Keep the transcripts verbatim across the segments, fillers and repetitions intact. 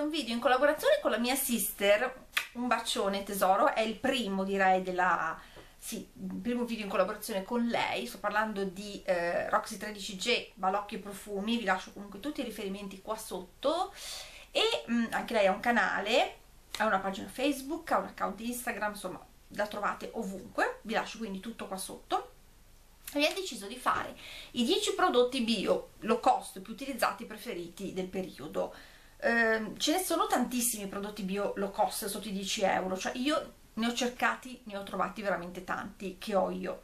è un video in collaborazione con la mia sister, un bacione tesoro, è il primo direi della... sì, il primo video in collaborazione con lei, sto parlando di eh, Roxy tredici G, Balocchi e Profumi, vi lascio comunque tutti i riferimenti qua sotto, e mh, anche lei ha un canale, ha una pagina Facebook, ha un account Instagram, insomma la trovate ovunque, vi lascio quindi tutto qua sotto. Abbiamo deciso di fare i dieci prodotti bio, low cost, più utilizzati, preferiti del periodo. Eh, ce ne sono tantissimi prodotti bio low cost sotto i dieci euro, cioè io ne ho cercati, ne ho trovati veramente tanti che ho io.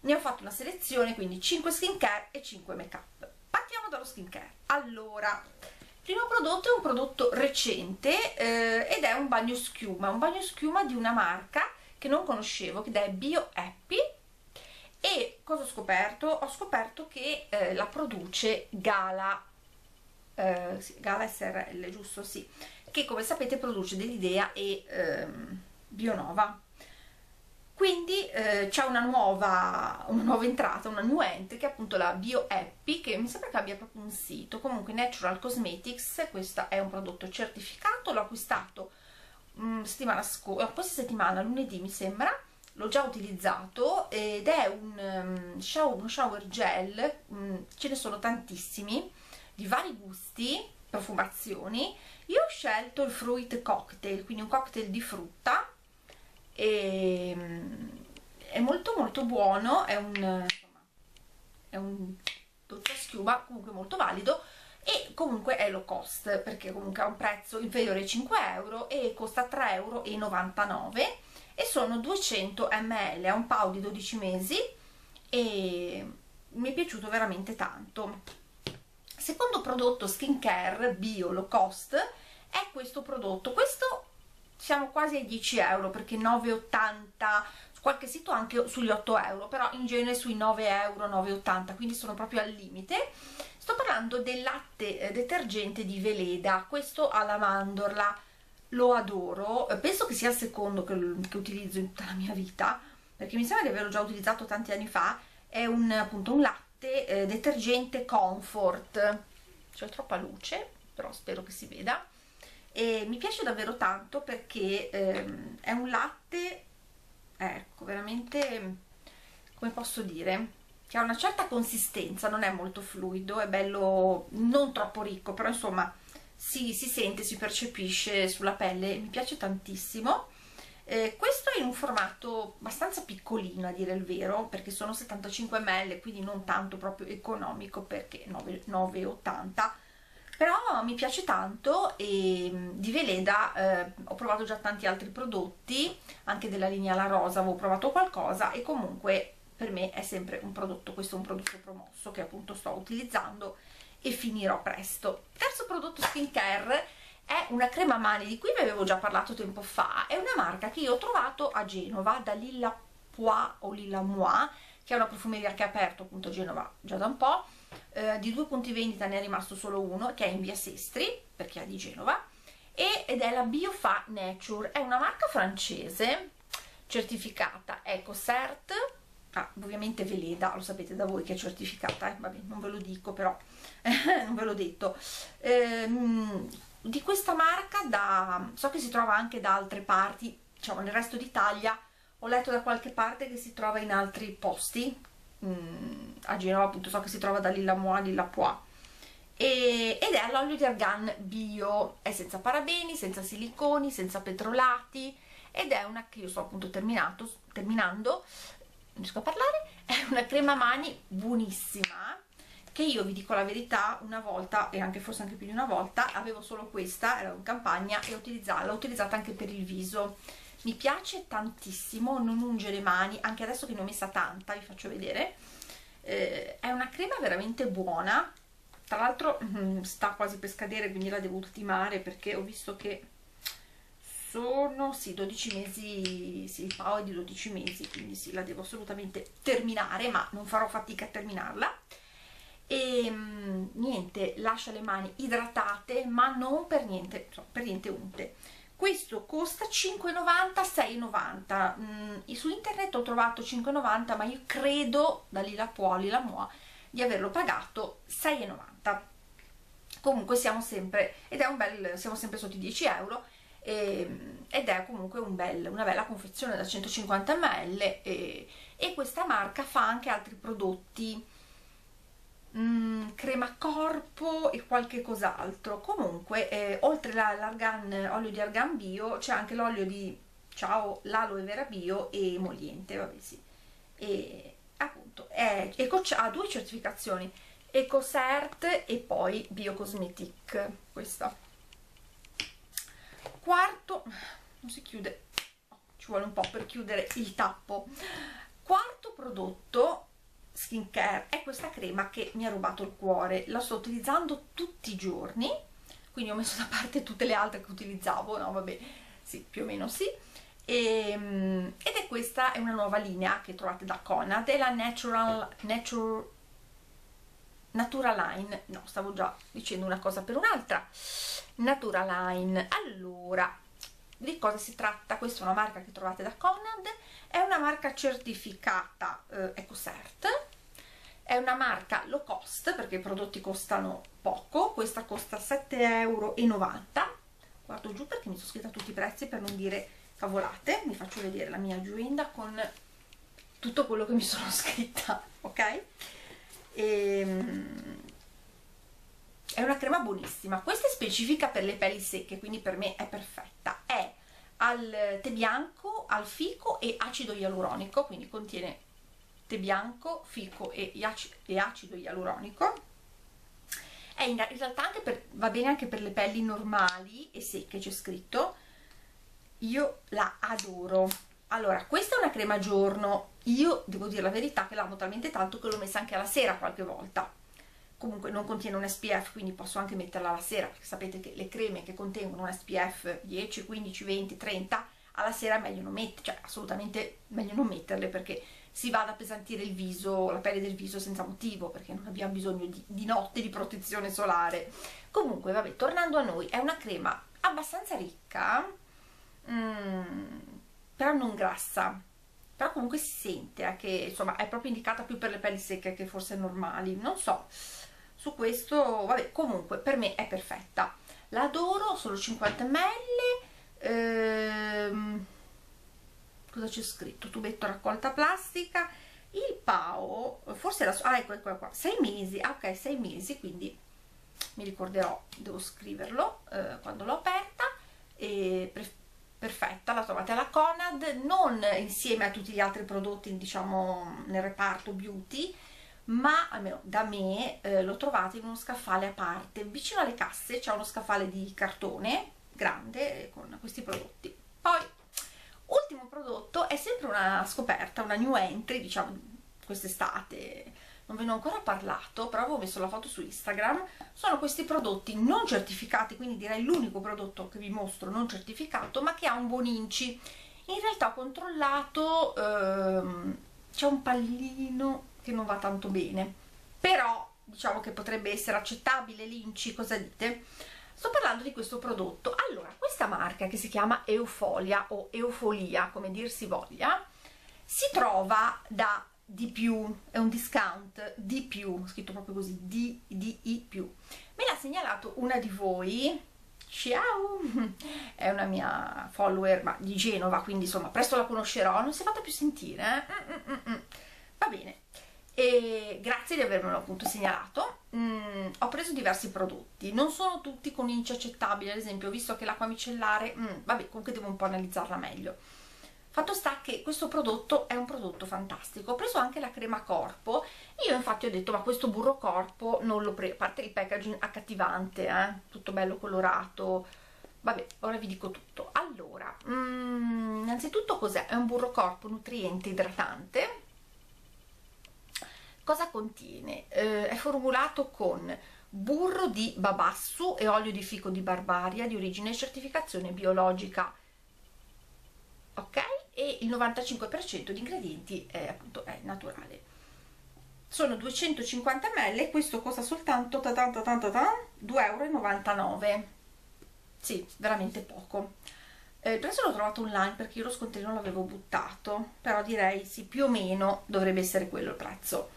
Ne ho fatto una selezione, quindi cinque skincare e cinque make up. Partiamo dallo skincare. Allora, il primo prodotto è un prodotto recente eh, ed è un bagno schiuma, un bagno schiuma di una marca che non conoscevo, che è Bio Happy. E cosa ho scoperto? Ho scoperto che eh, la produce Gala, eh, sì, Gala S R L, giusto? Sì, che come sapete produce dell'Idea e ehm, Bionova. Quindi eh, c'è una nuova, una nuova entrata, una new entry, che è appunto la Bio Happy, che mi sembra che abbia proprio un sito, comunque Natural Cosmetics. Questo è un prodotto certificato, l'ho acquistato mh, settimana scorsa, questa settimana, lunedì mi sembra. L'ho già utilizzato ed è un um, shower, uno shower gel, um, ce ne sono tantissimi, di vari gusti, profumazioni. Io ho scelto il fruit cocktail, quindi un cocktail di frutta, e, um, è molto molto buono, è un, insomma, è un dolce schiuma comunque molto valido, e comunque è low cost, perché comunque ha un prezzo inferiore ai cinque euro e costa tre e novantanove euro. E sono duecento millilitri, è un pao di dodici mesi e mi è piaciuto veramente tanto. Secondo prodotto skincare bio low cost è questo prodotto. Questo siamo quasi ai dieci euro, perché nove e ottanta, su qualche sito anche sugli otto euro, però in genere sui nove euro, nove e ottanta, quindi sono proprio al limite. Sto parlando del latte detergente di Weleda, questo alla mandorla. Lo adoro, penso che sia il secondo che, che utilizzo in tutta la mia vita, perché mi sembra di averlo già utilizzato tanti anni fa. È un, appunto un latte eh, detergente comfort, c'è troppa luce, però spero che si veda, e mi piace davvero tanto perché ehm, è un latte, ecco, veramente, come posso dire, che ha una certa consistenza, non è molto fluido, è bello, non troppo ricco, però insomma Si, si sente, si percepisce sulla pelle, mi piace tantissimo. Eh, questo è in un formato abbastanza piccolino, a dire il vero, perché sono settantacinque millilitri, quindi non tanto proprio economico, perché nove e ottanta, però mi piace tanto. E di Weleda eh, ho provato già tanti altri prodotti, anche della linea La Rosa avevo provato qualcosa, e comunque per me è sempre un prodotto, questo è un prodotto promosso che appunto sto utilizzando e finirò presto. Terzo prodotto skincare è una crema mani, di cui vi avevo già parlato tempo fa. È una marca che io ho trovato a Genova, da Lillapois o Lillamois, che è una profumeria che ha aperto appunto a Genova già da un po'. Eh, di due punti vendita ne è rimasto solo uno, che è in via Sestri, perché è di Genova, e, ed è la Biopha Nature. È una marca francese, certificata Ecocert. Ah, ovviamente Weleda, lo sapete da voi che è certificata, eh? Vabbè, non ve lo dico, però non ve l'ho detto. Ehm, di questa marca da, so che si trova anche da altre parti, diciamo nel resto d'Italia, ho letto da qualche parte che si trova in altri posti, mm, a Genova appunto so che si trova da Lillamois a Lillapois, e, ed è l'olio di argan bio, è senza parabeni, senza siliconi, senza petrolati, ed è una che io sto appunto terminato, terminando, non riesco a parlare, è una crema mani buonissima, che io vi dico la verità, una volta, e anche forse anche più di una volta, avevo solo questa, era in campagna, e l'ho utilizzata anche per il viso. Mi piace tantissimo, non unge le mani, anche adesso che ne ho messa tanta, vi faccio vedere. Eh, è una crema veramente buona, tra l'altro sta quasi per scadere, quindi la devo ultimare, perché ho visto che sono, sì, dodici mesi, sì, il pao è di dodici mesi, quindi sì, la devo assolutamente terminare, ma non farò fatica a terminarla. E niente, lascia le mani idratate, ma non per niente, cioè, per niente unte. Questo costa cinque e novanta, sei e novanta. Mm, su internet ho trovato cinque e novanta, ma io credo da Lillapois, Lillamois, di averlo pagato sei e novanta. comunque siamo sempre, ed è un bel, siamo sempre sotto i dieci euro, e, ed è comunque un bel, una bella confezione da centocinquanta millilitri, e, e questa marca fa anche altri prodotti, Mm, crema corpo e qualche cos'altro. Comunque eh, oltre all'olio di argan bio c'è anche l'olio di ciao l'aloe vera bio e emoliente, vabbè sì, e appunto è, eco, ha due certificazioni, Ecocert e poi Biocosmetic. Questa quarto non si chiude, oh, ci vuole un po' per chiudere il tappo. Quarto prodotto skincare è questa crema che mi ha rubato il cuore, la sto utilizzando tutti i giorni, quindi ho messo da parte tutte le altre che utilizzavo, no vabbè sì, più o meno sì, e, ed è questa, è una nuova linea che trovate da Conad, è la Natural, Nature, Naturaline, no stavo già dicendo una cosa per un'altra, Naturaline. Allora, di cosa si tratta? Questa è una marca che trovate da Conad, è una marca certificata eh, Ecocert, è una marca low cost perché i prodotti costano poco, questa costa sette virgola novanta euro, guardo giù perché mi sono scritta tutti i prezzi per non dire cavolate, vi faccio vedere la mia agenda con tutto quello che mi sono scritta, ok? Ehm... È una crema buonissima, questa è specifica per le pelli secche, quindi per me è perfetta, è al tè bianco, al fico e acido ialuronico, quindi contiene tè bianco, fico e acido ialuronico, è in realtà anche per, va bene anche per le pelli normali e secche, c'è scritto, io la adoro. Allora, questa è una crema giorno, io devo dire la verità che l'amo talmente tanto che l'ho messa anche alla sera qualche volta. Comunque non contiene un S P F, quindi posso anche metterla la sera, perché sapete che le creme che contengono un S P F dieci, quindici, venti, trenta, alla sera è meglio non metterle, cioè assolutamente meglio non metterle, perché si va ad appesantire il viso, la pelle del viso senza motivo, perché non abbiamo bisogno di, di notte di protezione solare. Comunque, vabbè, tornando a noi, è una crema abbastanza ricca, mm, però non grassa. Però comunque si sente eh, che insomma è proprio indicata più per le pelli secche che forse normali, non so. Su questo, vabbè, comunque per me è perfetta. L'adoro, solo cinquanta millilitri. Ehm, cosa c'è scritto? Tubetto raccolta plastica. Il P A O, forse la so. Ah, ecco, ecco qua. sei mesi. Ah, ok, sei mesi, quindi mi ricorderò, devo scriverlo eh, quando l'ho aperta. E perfetta, la trovate alla Conad, non insieme a tutti gli altri prodotti, diciamo, nel reparto beauty, ma almeno da me eh, lo trovate in uno scaffale a parte, vicino alle casse c'è uno scaffale di cartone grande con questi prodotti. Poi ultimo prodotto è sempre una scoperta, una new entry, diciamo quest'estate, non ve ne ho ancora parlato però avevo messo la foto su Instagram, sono questi prodotti non certificati, quindi direi l'unico prodotto che vi mostro non certificato ma che ha un buon I N C I. In realtà ho controllato, ehm, c'è un pallino che non va tanto bene, però diciamo che potrebbe essere accettabile l'I N C I, cosa dite? Sto parlando di questo prodotto. Allora, questa marca che si chiama Eupholia o Eupholia, come dir si voglia, si trova da di più, è un discount di più, scritto proprio così, di, di i più. Me l'ha segnalato una di voi, ciao, è una mia follower, ma di Genova, quindi insomma presto la conoscerò, non si è fatta più sentire, eh? mm, mm, mm. Va bene. E grazie di avermelo appunto segnalato. Mm, ho preso diversi prodotti, non sono tutti con I N C I accettabile, ad esempio ho visto che l'acqua micellare, mm, vabbè, comunque devo un po' analizzarla meglio. Fatto sta che questo prodotto è un prodotto fantastico, ho preso anche la crema corpo, io infatti ho detto ma questo burro corpo non lo prendo, a parte il packaging accattivante, eh? Tutto bello colorato, vabbè ora vi dico tutto. Allora, mm, innanzitutto cos'è? È un burro corpo nutriente idratante. Cosa contiene? Eh, è formulato con burro di babassu e olio di fico di barbaria di origine e certificazione biologica, ok? E il novantacinque per cento di ingredienti è, appunto, è naturale. Sono duecentocinquanta millilitri, questo costa soltanto due virgola novantanove euro, sì, veramente poco. Eh, il prezzo l'ho trovato online perché io lo scontrino l'avevo buttato, però direi sì, più o meno dovrebbe essere quello il prezzo.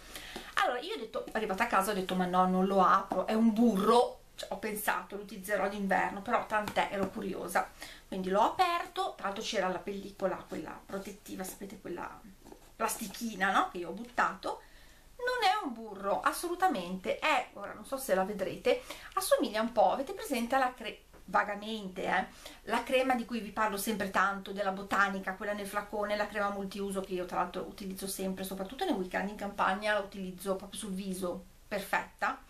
Allora io ho detto, arrivata a casa ho detto ma no, non lo apro, è un burro, cioè, ho pensato lo utilizzerò d'inverno, però tant'è, ero curiosa, quindi l'ho aperto. Tra l'altro c'era la pellicola, quella protettiva, sapete, quella plastichina, no? Che io ho buttato. Non è un burro, assolutamente, è, ora non so se la vedrete, assomiglia un po', avete presente alla cre... vagamente, eh? La crema di cui vi parlo sempre tanto, della Botanica, quella nel flacone, la crema multiuso che io tra l'altro utilizzo sempre, soprattutto nei weekend in campagna, la utilizzo proprio sul viso, perfetta.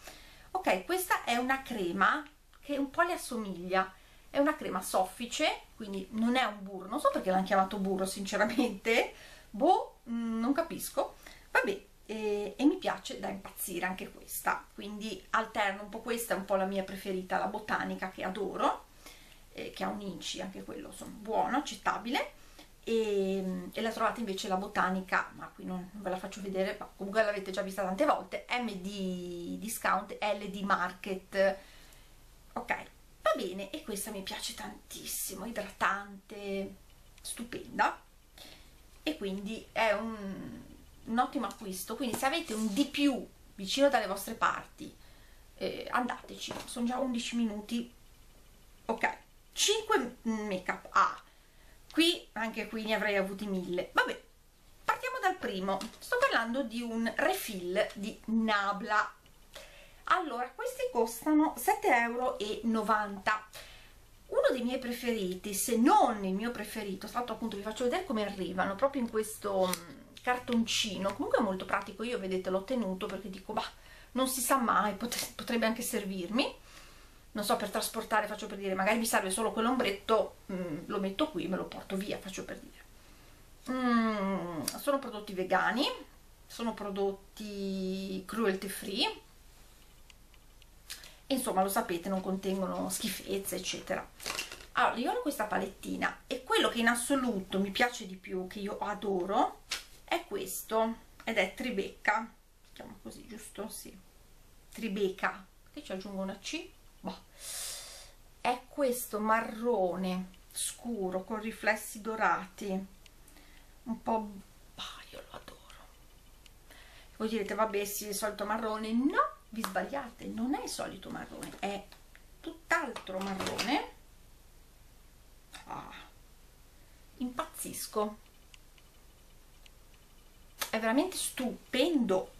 Ok, questa è una crema che un po' le assomiglia, è una crema soffice, quindi non è un burro, non so perché l'hanno chiamato burro sinceramente, boh, non capisco, vabbè. E, e mi piace da impazzire anche questa, quindi alterno un po', questa è un po' la mia preferita, la Botanica, che adoro, eh, che ha un inci, anche quello insomma buono, accettabile, e, e la trovate invece la Botanica, ma qui non, non ve la faccio vedere, ma comunque l'avete già vista tante volte, M D Discount, L D Market, ok, va bene. E questa mi piace tantissimo, idratante, stupenda, e quindi è un un ottimo acquisto, quindi se avete un di più vicino dalle vostre parti, eh, andateci, sono già undici minuti. Ok, cinque make up, ah, qui, anche qui ne avrei avuti mille, vabbè, partiamo dal primo. Sto parlando di un refill di Nabla. Allora, questi costano sette e novanta euro, uno dei miei preferiti, se non il mio preferito. Tra l'altro appunto vi faccio vedere come arrivano, proprio in questo cartoncino, comunque è molto pratico. Io, vedete, l'ho tenuto perché dico, bah, non si sa mai, potrebbe anche servirmi, non so, per trasportare, faccio per dire, magari mi serve solo quell'ombretto, mm, lo metto qui, me lo porto via, faccio per dire. Mm, sono prodotti vegani, sono prodotti cruelty free, insomma lo sapete, non contengono schifezze eccetera. Allora, io ho questa palettina e quello che in assoluto mi piace di più, che io adoro, è questo, ed è Tribeca, si chiama così, giusto? Sì, Tribeca, perché ci aggiungo una C? Boh. È questo marrone scuro con riflessi dorati, un po', bah, io lo adoro. Voi direte, vabbè sì, è il solito marrone. No, vi sbagliate, non è il solito marrone, è tutt'altro marrone. Ah, impazzisco, è veramente stupendo.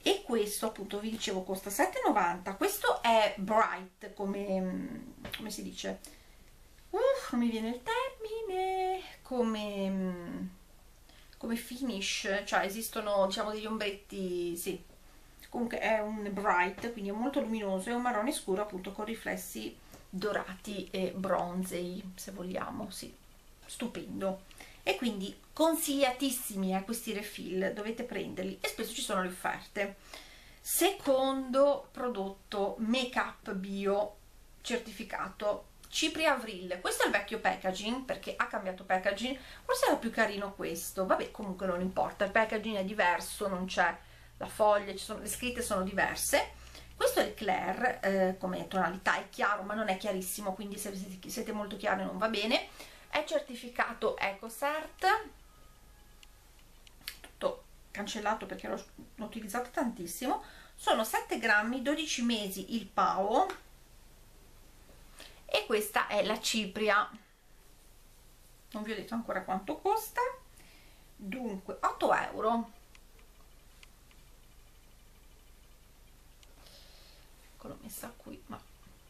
E questo appunto vi dicevo costa sette e novanta. Questo è bright, come, come si dice, uff, non mi viene il termine, come, come finish, cioè esistono, diciamo, degli ombretti, sì, comunque è un bright, quindi è molto luminoso, è un marrone scuro appunto con riflessi dorati e bronzei, se vogliamo, sì, stupendo. E quindi consigliatissimi a eh, questi refill, dovete prenderli, e spesso ci sono le offerte. Secondo prodotto, make up bio certificato, Cipria Avril. Questo è il vecchio packaging, perché ha cambiato packaging, forse era più carino questo, vabbè, comunque non importa, il packaging è diverso, non c'è la foglia, ci sono, le scritte sono diverse. Questo è il Claire, eh, come tonalità è chiaro ma non è chiarissimo, quindi se siete molto chiari non va bene. È certificato Ecocert, tutto cancellato perché l'ho utilizzato tantissimo. Sono sette grammi, dodici mesi il P A O, e questa è la Cipria, non vi ho detto ancora quanto costa, dunque otto euro. Ecco, l'ho messa qui, ma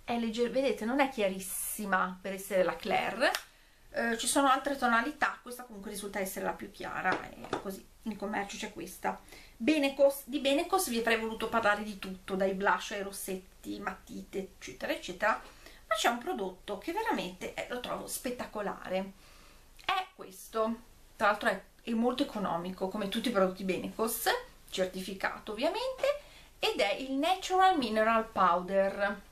è leggera, vedete, non è chiarissima per essere la Claire. Eh, ci sono altre tonalità, questa comunque risulta essere la più chiara, eh, così in commercio c'è questa. Benecos, di Benecos vi avrei voluto parlare di tutto, dai blush ai rossetti, matite eccetera eccetera, ma c'è un prodotto che veramente eh, lo trovo spettacolare, è questo. Tra l'altro è, è molto economico, come tutti i prodotti Benecos, certificato ovviamente, ed è il Natural Mineral Powder.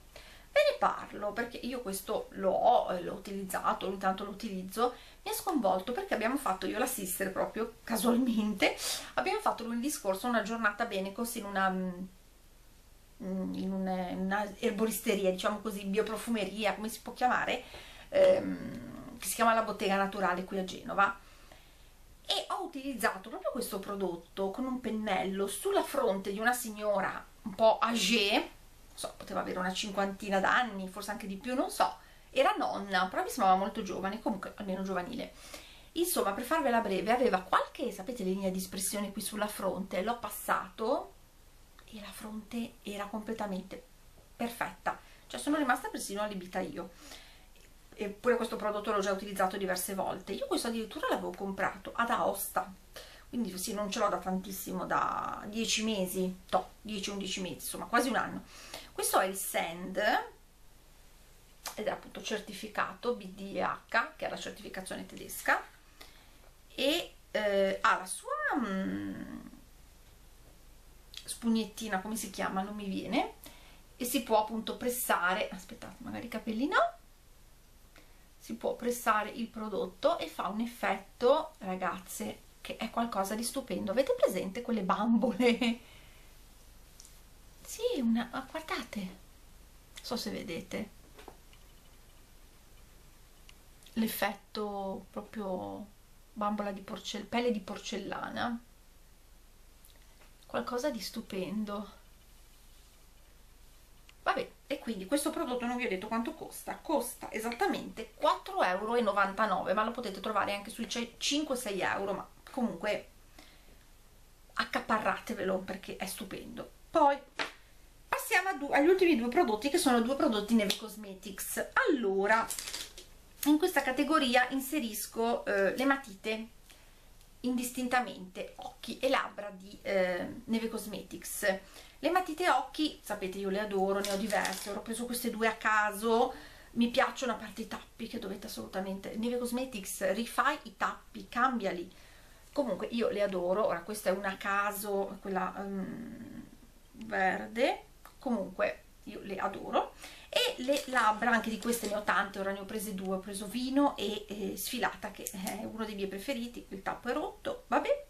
Ve ne parlo perché io questo lo ho, l'ho utilizzato, ogni tanto lo utilizzo. Mi ha sconvolto perché abbiamo fatto, io e la sister proprio casualmente, abbiamo fatto lunedì scorso una giornata Benecos in una, in una, una erboristeria, diciamo così, bioprofumeria, come si può chiamare, ehm, che si chiama La Bottega Naturale qui a Genova. E ho utilizzato proprio questo prodotto con un pennello sulla fronte di una signora un po' âgée, so, poteva avere una cinquantina d'anni, forse anche di più, non so, era nonna, però mi sembrava molto giovane, comunque almeno giovanile. Insomma, per farvela breve, aveva qualche, sapete, linea di espressione qui sulla fronte, l'ho passato e la fronte era completamente perfetta, cioè sono rimasta persino allibita io. Eppure questo prodotto l'ho già utilizzato diverse volte. Io questo addirittura l'avevo comprato ad Aosta, quindi sì, non ce l'ho da tantissimo, da dieci mesi, no, dieci undici mesi, insomma quasi un anno. Questo è il Sand ed è appunto certificato B D E H, che è la certificazione tedesca, e eh, ha la sua mh, spugnettina, come si chiama, non mi viene, e si può appunto pressare, aspettate, magari i capelli no, si può pressare il prodotto e fa un effetto, ragazze, che è qualcosa di stupendo. Avete presente quelle bambole? Sì, una, guardate, non so se vedete l'effetto proprio bambola di porcellana, pelle di porcellana, qualcosa di stupendo. Vabbè, e quindi questo prodotto non vi ho detto quanto costa, costa esattamente quattro e novantanove euro, ma lo potete trovare anche sui cinque sei euro, ma comunque accaparratevelo perché è stupendo. Poi passiamo a due, agli ultimi due prodotti, che sono due prodotti Neve Cosmetics. Allora, in questa categoria inserisco eh, le matite indistintamente, occhi e labbra di eh, Neve Cosmetics. Le matite occhi, sapete, io le adoro, ne ho diverse, ho preso queste due a caso, mi piacciono, a parte i tappi che dovete assolutamente, Neve Cosmetics, rifai i tappi, cambiali, comunque io le adoro. Ora questa è una a caso, quella um, verde, comunque io le adoro. E le labbra, anche di queste ne ho tante, ora ne ho prese due, ho preso Vino e eh, Sfilata, che è uno dei miei preferiti, il tappo è rotto, vabbè,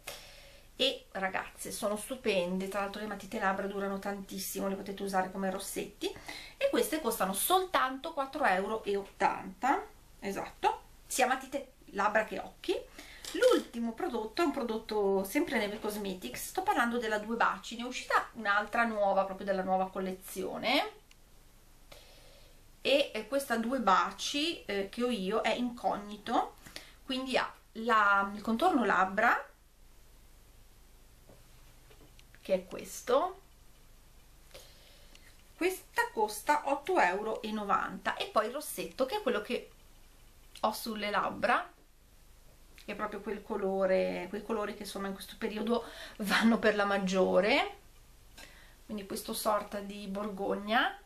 e ragazze sono stupende. Tra l'altro le matite labbra durano tantissimo, le potete usare come rossetti, e queste costano soltanto quattro e ottanta euro, esatto, sia matite labbra che occhi. L'ultimo prodotto è un prodotto sempre Neve Cosmetics, sto parlando della Due Baci, ne è uscita un'altra nuova, proprio della nuova collezione, e questa Due Baci eh, che ho io è incognito, quindi ha la, il contorno labbra, che è questo, questa costa otto e novanta euro, e poi il rossetto, che è quello che ho sulle labbra, che è proprio quel colore, quei colori che insomma in questo periodo vanno per la maggiore, quindi questo sorta di borgogna,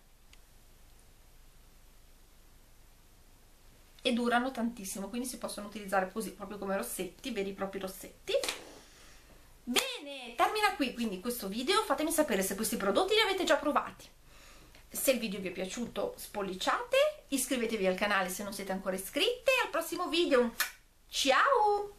e durano tantissimo, quindi si possono utilizzare così, proprio come rossetti, veri e propri rossetti. Bene, termina qui quindi questo video, fatemi sapere se questi prodotti li avete già provati. Se il video vi è piaciuto spolliciate, iscrivetevi al canale se non siete ancora iscritte, al prossimo video! Ciao!